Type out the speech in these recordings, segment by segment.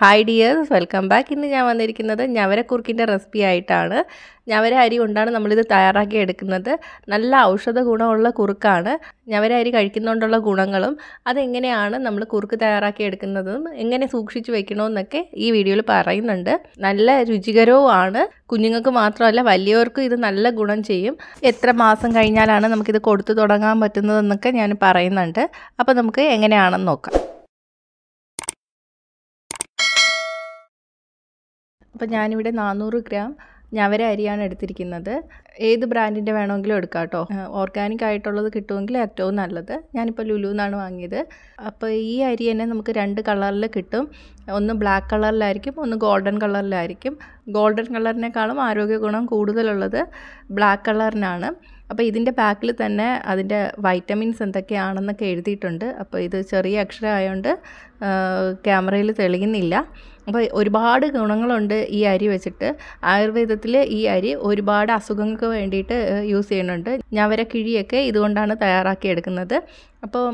Hi dears, welcome back. Today I am going to make Njavara Kurukku recipe. Njavara hari ondana nammal idu thayarakki edukkunnathu nalla aushadha gunamulla kurukkaanu Njavara hari kazhikkunnondulla gunangalum adu enganeyanu nammal kurukku thayarakki edukkunnathu engane sookshithu vekkanonokke ee videoyil parayunnundu nalla ruchikaravanu kunjingakku mathramalla valliyavarkku idu nalla gunam cheyum etra maasam kazhinjalanu namukku idu koduthu thodangan pattunnathu ennokke njan parayunnundu appo namukku enganeyanu nokkam But I will gram. Njavara ariyanu eduthirukunnathu edu brandinte venengilum edukka ട്ടോ organic aayittulladu kittuvengil ettavum nallathu njan ipo lulu nanu vaangiyathu appo ee ariyane namukku rendu coloril kittum onnu black color il aayirikkum onnu golden color il aayirikkum golden color nekkalum aarogya gunam koodulullathu black color nanu appo idinte pack il thanne adinte vitamins endokke aanennokke ezhudittundu appo idu cheriya akshara aayonde camera il theliginnilla ഒരുപാട് ഗുണങ്ങളുണ്ട് ഈ അരി വെച്ചിട്ട് ആയുർവേദത്തിലെ ഈ അരി ഒരുപാട് അസുഖങ്ങൾക്ക് വേണ്ടിയിട്ട് യൂസ് ചെയ്യുന്നുണ്ട് ഞവര കിഴിയൊക്കെ ഇതുകൊണ്ടാണ് തയ്യാറാക്കി എടുക്കുന്നത് അപ്പോൾ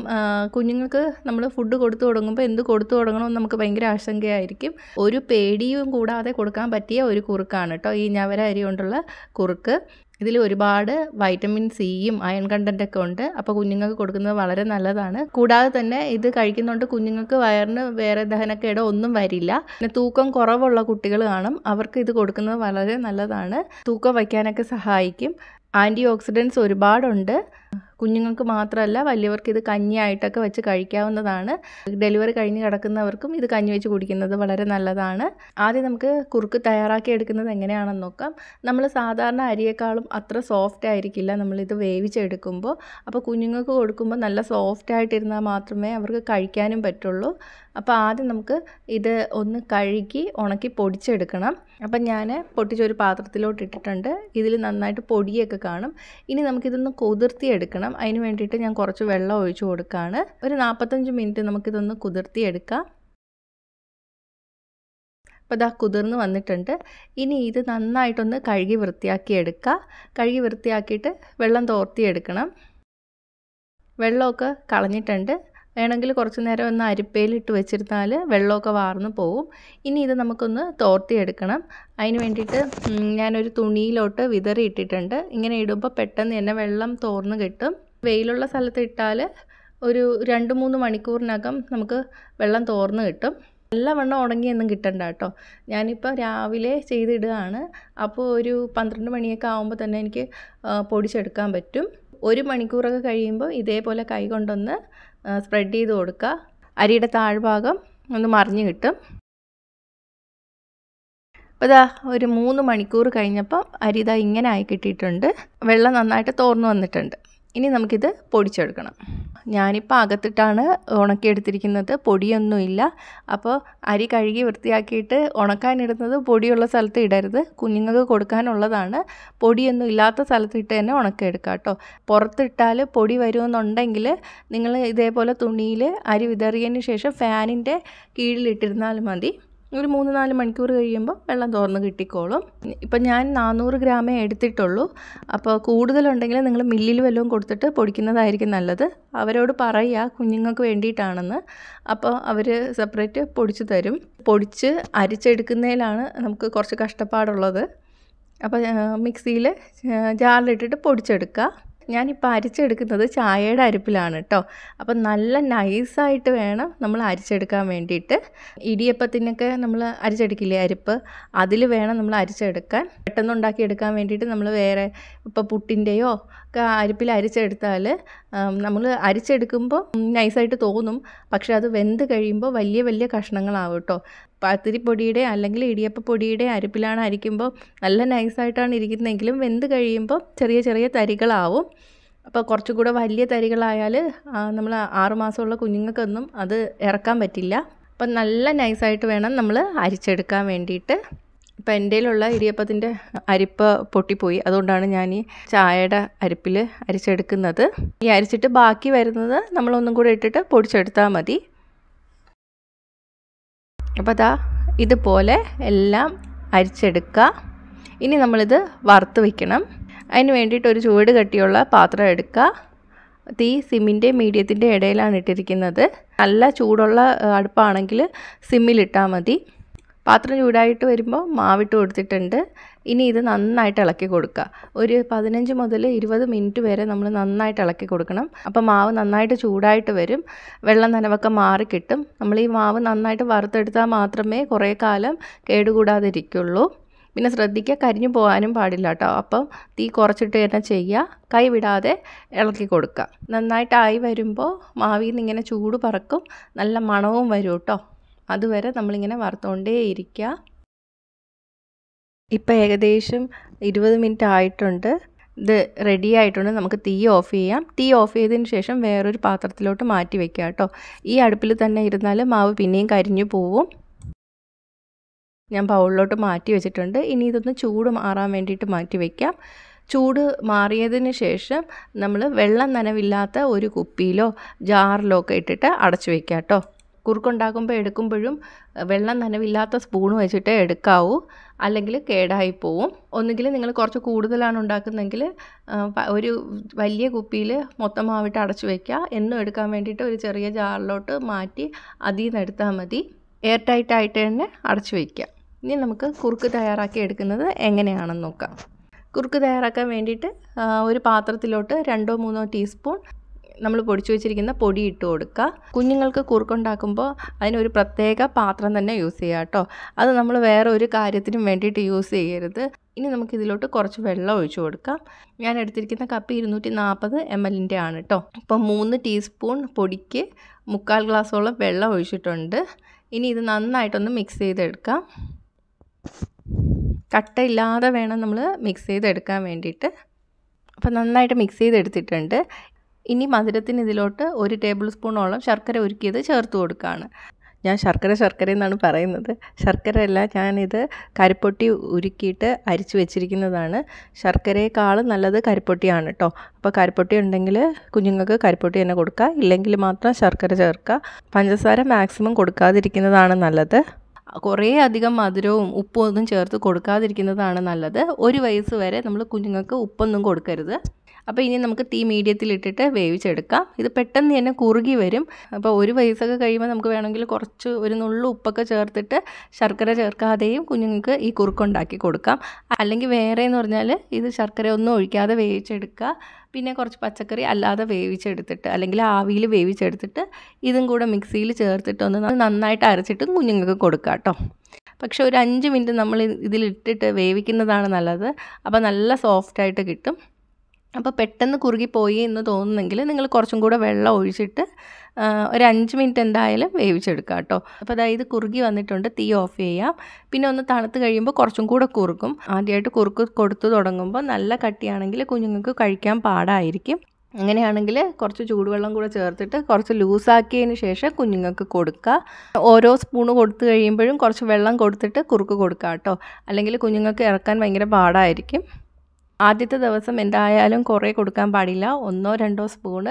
കുഞ്ഞുങ്ങൾക്ക് നമ്മൾ ഫുഡ് കൊടുത്തു തുടങ്ങുമ്പോൾ എന്ത് കൊടുത്തു തുടങ്ങണമെന്ന് നമുക്ക് ഭയങ്കര ആശങ്കയായിരിക്കും ഒരു പേടിയും കൂടാതെ കൊടുക്കാൻ പറ്റിയ ഒരു കുറുക്കാണ് ട്ടോ ഈ ഞവര അരി കൊണ്ടുള്ള കുറുക്ക് ഇതിൽ ഒരുപാട് വൈറ്റമിൻ സിയും അയൺ കണ്ടന്റ് ഒക്കെ ഉണ്ട് അപ്പോൾ കുഞ്ഞുങ്ങൾക്ക് കൊടുക്കുന്നത് വളരെ നല്ലതാണ് കൂടാതെ തന്നെ ഇത് കഴിക്കുന്നതുകൊണ്ട് കുഞ്ഞുങ്ങൾക്ക് വയറിന് വേറെ ദഹനക്കേടോ ഒന്നും വരില്ല പിന്നെ തൂക്കം കുറവുള്ള കുട്ടികൾ കാണും അവർക്ക് ഇത് കൊടുക്കുന്നത് വളരെ നല്ലതാണ് തൂക്കം വയ്ക്കാനൊക്കെ സഹായിക്കും ആന്റി ഓക്സിഡന്റ്സ് ഒരുപാട് ഉണ്ട് കുഞ്ഞുങ്ങൾക്ക് മാത്രമല്ല വലിയവർക്ക് ഇത് കഞ്ഞിയായിട്ടൊക്കെ വെച്ച് കഴിക്കാവുന്നതാണ് ഡെലിവറി കഴിഞ്ഞ് കിടക്കുന്നവർക്കും ഇത് കഞ്ഞി വെച്ച് കുടിക്കുന്നത് വളരെ നല്ലതാണ് ആദ്യം നമുക്ക് കുറുക്ക് തയ്യാറാക്കി എടുക്കുന്നത് എങ്ങനെയാണെന്ന് നോക്കാം നമ്മൾ സാധാരണ അരിയേക്കാളും അത്ര സോഫ്റ്റ് ആയിരിക്കില്ല നമ്മൾ ഇത് വേവിച്ചെടുക്കുമ്പോൾ അപ്പോൾ കുഞ്ഞുങ്ങൾക്ക് കൊടുക്കുമ്പോൾ നല്ല സോഫ്റ്റ് ആയിട്ടിരുന്നാൽ മാത്രമേ അവർക്ക് കഴിക്കാനും പറ്റുള്ളൂ അപ്പോൾ ആദ്യം നമുക്ക് ഇത് ഒന്ന് കഴുകി ഉണക്കി പൊടിച്ചെടുക്കണം അപ്പോൾ ഞാൻ പൊടിച്ചൊരു പാത്രത്തിലോട്ട് ഇട്ടിട്ടുണ്ട് ഇതിൽ നന്നായിട്ട് പൊടിയൊക്കെ കാണും ഇനി നമുക്ക് ഇതൊന്ന് കുതിർത്തി എടുക്കണം അതിനു വേണ്ടിയിട്ട് ഞാൻ കുറച്ച് വെള്ളം ഒഴിച്ചു കൊടുക്കാണ് ഒരു 45 മിനിറ്റ് നമുക്ക് ഇതൊന്ന് കുതിർത്തി എടുക്കാം അപ്പോൾ ദാ കുതിർന്ന് വന്നിട്ടുണ്ട് ഇനി ഇത് നന്നായിട്ടൊന്ന് കഴുകി വൃത്തിയാക്കി എടുക്കുക കഴുകി വൃത്തിയാക്കിയിട്ട് വെള്ളം തോർത്തി എടുക്കണം വെള്ളമൊക്കെ കളഞ്ഞിട്ടുണ്ട് വേണമെങ്കിൽ കുറച്ച് നേരം ഒന്ന് അരിപ്പയിൽ ഇട്ട് വെച്ചിരുന്നാൽ വെള്ളമൊക്കെ വാർന്നു പോകും ഇനി ഇത് നമുക്കൊന്ന് തോർത്തി എടുക്കണം അതിനു വേണ്ടിയിട്ട് ഞാനൊരു തുണിയിലോട്ട് വിതറി ഇട്ടിട്ടുണ്ട് ഇങ്ങനെ ഇടുമ്പോൾ പെട്ടെന്ന് തന്നെ വെള്ളം തോർന്നു കിട്ടും വെയിലുള്ള സ്ഥലത്ത് ഇട്ടാൽ ഒരു 2-3 മണിക്കൂറിനകം നമുക്ക് വെള്ളം തോർന്നു കിട്ടും നല്ലവണ്ണം ഉണങ്ങിയൊന്നും കിട്ടണ്ട കേട്ടോ ഞാനിപ്പോൾ രാവിലെ ചെയ്തിടുകയാണ് അപ്പോൾ ഒരു 12 മണിയൊക്കെ ആകുമ്പോൾ തന്നെ എനിക്ക് പൊടിച്ചെടുക്കാൻ പറ്റും ഒരു മണിക്കൂറൊക്കെ കഴിയുമ്പോൾ ഇതേപോലെ കൈ കൊണ്ടൊന്ന് സ്പ്രെഡ് ചെയ്ത് കൊടുക്കുക അരിയുടെ താഴ്ഭാഗം ഒന്ന് മറിഞ്ഞു കിട്ടും അപ്പോൾ ദാ ഒരു 3 മണിക്കൂർ കഴിഞ്ഞപ്പോൾ അരി ദാ ഇങ്ങനെ ആയി കിട്ടിയിട്ടുണ്ട് വെള്ളം നന്നായിട്ട് തോർന്നു വന്നിട്ടുണ്ട് ഇനി നമുക്കിത് പൊടിച്ചെടുക്കണം ഞാനിപ്പോൾ അകത്തിട്ടാണ് ഉണക്കിയെടുത്തിരിക്കുന്നത് പൊടിയൊന്നുമില്ല അപ്പോൾ അരി കഴുകി വൃത്തിയാക്കിയിട്ട് ഉണക്കാനിടുന്നത് പൊടിയുള്ള സ്ഥലത്ത് ഇടരുത് കുഞ്ഞുങ്ങൾക്ക് കൊടുക്കാനുള്ളതാണ് പൊടിയൊന്നും ഇല്ലാത്ത സ്ഥലത്ത് ഇട്ട് തന്നെ ഉണക്കിയെടുക്കുക കേട്ടോ പുറത്തിട്ടാൽ പൊടി വരുമെന്നുണ്ടെങ്കിൽ നിങ്ങൾ ഇതേപോലെ തുണിയിൽ അരി വിതറിയതിന് ശേഷം ഫാനിൻ്റെ കീഴിലിട്ടിരുന്നാൽ മതി ഒരു 3-4 മണിക്കൂർ കഴിയുമ്പോൾ വെള്ളം തോർന്ന് കിട്ടിക്കോളും ഇപ്പം ഞാൻ 400 ഗ്രാമേ എടുത്തിട്ടുള്ളൂ അപ്പോൾ കൂടുതലുണ്ടെങ്കിൽ നിങ്ങൾ മില്ലിൽ വല്ലതും കൊടുത്തിട്ട് പൊടിക്കുന്നതായിരിക്കും നല്ലത് അവരോട് പറയുക കുഞ്ഞുങ്ങൾക്ക് വേണ്ടിയിട്ടാണെന്ന് അപ്പോൾ അവർ സെപ്പറേറ്റ് പൊടിച്ച് തരും പൊടിച്ച് അരിച്ചെടുക്കുന്നതിലാണ് നമുക്ക് കുറച്ച് കഷ്ടപ്പാടുള്ളത് അപ്പോൾ മിക്സിയിൽ ജാറിലിട്ടിട്ട് പൊടിച്ചെടുക്കുക ഞാനിപ്പോൾ അരിച്ചെടുക്കുന്നത് ചായയുടെ അരിപ്പിലാണ് കേട്ടോ അപ്പം നല്ല നൈസായിട്ട് വേണം നമ്മൾ അരിച്ചെടുക്കാൻ വേണ്ടിയിട്ട് ഇടിയപ്പത്തിനൊക്കെ നമ്മൾ അരിച്ചെടുക്കില്ലേ അരിപ്പ് അതിൽ വേണം നമ്മൾ അരിച്ചെടുക്കാൻ പെട്ടെന്ന് ഉണ്ടാക്കിയെടുക്കാൻ വേണ്ടിയിട്ട് നമ്മൾ വേറെ ഇപ്പോൾ പുട്ടിൻ്റെയോ ഒക്കെ അരിപ്പിൽ അരിച്ചെടുത്താൽ നമ്മൾ അരിച്ചെടുക്കുമ്പോൾ നൈസായിട്ട് തോന്നും പക്ഷേ അത് വെന്ത് കഴിയുമ്പോൾ വലിയ വലിയ കഷ്ണങ്ങളാവും കേട്ടോ പത്തിരിപ്പൊടിയുടെ അല്ലെങ്കിൽ ഇടിയപ്പ പൊടിയുടെ അരിപ്പിലാണ് അരിക്കുമ്പോൾ നല്ല നൈസായിട്ടാണ് ഇരിക്കുന്നതെങ്കിലും വെന്ത് കഴിയുമ്പോൾ ചെറിയ ചെറിയ തരികളാവും അപ്പോൾ കുറച്ചും കൂടെ വലിയ തരികളായാൽ നമ്മൾ 6 മാസമുള്ള കുഞ്ഞുങ്ങൾക്കൊന്നും അത് ഇറക്കാൻ പറ്റില്ല അപ്പം നല്ല നൈസായിട്ട് വേണം നമ്മൾ അരിച്ചെടുക്കാൻ വേണ്ടിയിട്ട് ഇപ്പം എൻ്റെയിലുള്ള ഇടിയപ്പത്തിൻ്റെ അരിപ്പ് പൊട്ടിപ്പോയി അതുകൊണ്ടാണ് ഞാൻ ഈ ചായയുടെ അരിപ്പിൽ അരിച്ചെടുക്കുന്നത് ഈ അരിച്ചിട്ട് ബാക്കി വരുന്നത് നമ്മളൊന്നും കൂടെ ഇട്ടിട്ട് പൊടിച്ചെടുത്താൽ മതി അപ്പോൾ ദാ ഇതുപോലെ എല്ലാം അരിച്ചെടുക്കുക ഇനി നമ്മളിത് വറുത്ത് വയ്ക്കണം അതിന് വേണ്ടിയിട്ട് ഒരു ചൂട് കട്ടിയുള്ള പാത്രം എടുക്കുക The siminte mediate in the Adela and Iterikinade Alla Chudola Adpanangil Similitamadi Patran Judai to Erimo, Mavi to the tender in either Nanite Alaki Kodka. Uri Padanji Madale, it was a mint to wear a number Nanite Alaki Kodakanum, Apama, Nanite Chudai to wear him, Velanavaka Marikitum, Amali Mavan, Nanite Vartha Matrame, Korekalam, Keduguda the Riculo. If you have a car, you can't get a car. You can't get a car. You can't get a car. You can't get a car. You can't get a car. The ready item നമുക്ക് തീ of ചെയ്യാം തീ of ചെയ്തതിന് ശേഷം വേറെ ഒരു പാത്രത്തിലോട്ട് മാറ്റി വെക്കാം ട്ടോ ഈ അടുപ്പിൽ തന്നെ ഇരുന്നാൽ മാവ് പിന്നെയും കരിഞ്ഞു പോകും I am going to put this in the bowl. This is the chud. Airtight titan archwika. Ninamaka Kurukku Tayaraki Edkana, Engananoka. Kurukku Tayaraka Vendita, Uri Pathatilota, Rando Muno teaspoon, Namapodichu in the Podi Todka, Kuningalka Kurkondacumba, and Uri Prateka Patra than a UCATO. Other number where Uri Karithin Vendit use either in the Makilota Corchvella, which odka, and Edrikin the Kapi Nutinapa, the Emelintianato. Per moon the teaspoon, podike, Mukal glass all of Bella, which it under. This is the mix. We will mix it. Now we will cut the media. We will cut the pattern. We will cut the pattern. We will cut the pattern. We will cut the pattern. We will cut the pattern. We will cut the pattern. We will cut the pattern. We will cut the pattern. We will cut the pattern. We will cut the pattern. പക്ഷെ ഒരു 5 minute നമ്മൾ ഇതിൽ ഇട്ടിട്ട് വേവിക്കുന്നതാണ് നല്ലത് അപ്പോൾ നല്ല soft ആയിട്ട് കിട്ടും അപ്പോൾ പെട്ടെന്ന് കുറുകി പോയി എന്ന് തോന്നുന്നെങ്കിൽ നിങ്ങൾ കുറച്ചും കൂടി വെള്ളം ഒഴിച്ചിട്ട് ഒരു 5 മിനിറ്റ് എന്തായാലും വേവിച്ചെടുക്കുക ട്ടോ അപ്പോൾ ദാ ഇത് കുറുകി വന്നിട്ടുണ്ട് തീ ഓഫ് ചെയ്യാം പിന്നെ ഒന്ന് തണുത്ത് കഴിയുമ്പോൾ കുറച്ചും കൂടി കുറുകും ആദ്യമായിട്ട് കുറുക്ക് കൊടുത്തു തുടങ്ങുമ്പോൾ നല്ല കട്ടിയാണെങ്കിൽ കുഞ്ഞുങ്ങൾക്ക് കഴിക്കാൻ പാടായിരിക്കും അങ്ങനെയാണെങ്കിൽ കുറച്ച് ചൂടുവെള്ളം കൂടി ചേർത്തിട്ട് കുറച്ച് ലൂസ് ആക്കിയതിന് ശേഷം കുഞ്ഞുങ്ങൾക്ക് കൊടുക്കുക ഓരോ സ്പൂൺ കൊടുത്തു കഴിയുമ്പോഴും കുറച്ച് വെള്ളം കൊടുത്തിട്ട് കുറുക്ക് കൊടുക്കുക ട്ടോ അല്ലെങ്കിൽ കുഞ്ഞുങ്ങൾക്ക് ഇറക്കാൻ ഭയങ്കര പാടായിരിക്കും ആദ്യത്തെ ദിവസം എന്തായാലും കുറേ കൊടുക്കാൻ പാടില്ല ഒന്നോ രണ്ടോ സ്പൂൺ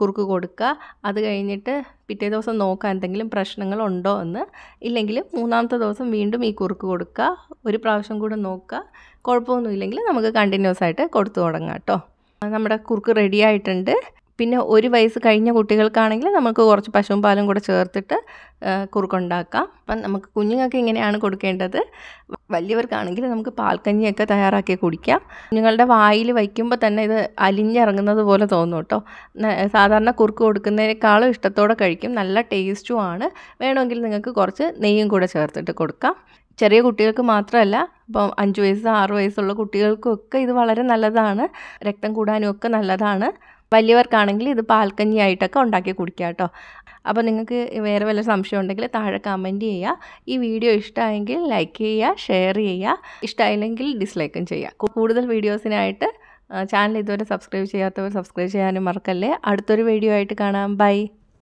കുറുക്ക് കൊടുക്കുക അത് കഴിഞ്ഞിട്ട് പിറ്റേ ദിവസം നോക്കാൻ എന്തെങ്കിലും പ്രശ്നങ്ങൾ ഉണ്ടോ എന്ന് ഇല്ലെങ്കിൽ മൂന്നാമത്തെ ദിവസം വീണ്ടും ഈ കുറുക്ക് കൊടുക്കുക ഒരു പ്രാവശ്യം കൂടി നോക്കുക കുഴപ്പമൊന്നും ഇല്ലെങ്കിൽ നമുക്ക് കണ്ടിന്യൂസ് ആയിട്ട് കൊടുത്തു തുടങ്ങാം ട്ടോ നമ്മുടെ കുറുക്ക് റെഡി ആയിട്ടുണ്ട് പിന്നെ ഒരു വയസ്സ് കഴിഞ്ഞ കുട്ടികൾക്കാണെങ്കിൽ നമുക്ക് കുറച്ച് പശുവും പാലും കൂടി ചേർത്തിട്ട് കുറുക്ക് ഉണ്ടാക്കാം അപ്പോൾ നമുക്ക് കുഞ്ഞുങ്ങൾക്ക് ഇങ്ങനെയാണ് കൊടുക്കേണ്ടത് വലിയവർക്കാണെങ്കിൽ നമുക്ക് പാൽക്കഞ്ഞിയൊക്കെ തയ്യാറാക്കി കുടിക്കാം കുഞ്ഞുങ്ങളുടെ വായിൽ വയ്ക്കുമ്പോൾ തന്നെ ഇത് അലിഞ്ഞിറങ്ങുന്നത് പോലെ തോന്നും ട്ടോ സാധാരണ കുറുക്ക് കൊടുക്കുന്നതിനേക്കാളും ഇഷ്ടത്തോടെ കഴിക്കും നല്ല ടേസ്റ്റുമാണ് വേണമെങ്കിൽ നിങ്ങൾക്ക് കുറച്ച് നെയ്യും കൂടി ചേർത്തിട്ട് കൊടുക്കാം ചെറിയ കുട്ടികൾക്ക് മാത്രമല്ല 5 വയസ്സ് 6 വയസ്സുള്ള കുട്ടികൾക്കൊക്കെ ഇത് വളരെ നല്ലതാണ് രക്തം കൂടാനും ഒക്കെ നല്ലതാണ് വലിയവർക്കാണെങ്കിൽ ഇത് പാൽക്കഞ്ഞി ആയിട്ടൊക്കെ ഉണ്ടാക്കി കുടിക്കാം ട്ടോ അപ്പോൾ നിങ്ങൾക്ക് വേറെ വല്ല സംശയം ഉണ്ടെങ്കിൽ താഴെ കമന്റ് ചെയ്യുക ഈ വീഡിയോ ഇഷ്ടമായെങ്കിൽ ലൈക്ക് ചെയ്യുക ഷെയർ ചെയ്യുക ഇഷ്ടമില്ലെങ്കിൽ ഡിസ്ലൈക്കും ചെയ്യുക കൂടുതൽ വീഡിയോസിനായിട്ട് ചാനൽ ഇതുവരെ സബ്സ്ക്രൈബ് ചെയ്യാത്തവർ സബ്സ്ക്രൈബ് ചെയ്യാനും മറക്കല്ലേ അടുത്തൊരു വീഡിയോ ആയിട്ട് കാണാം ബൈ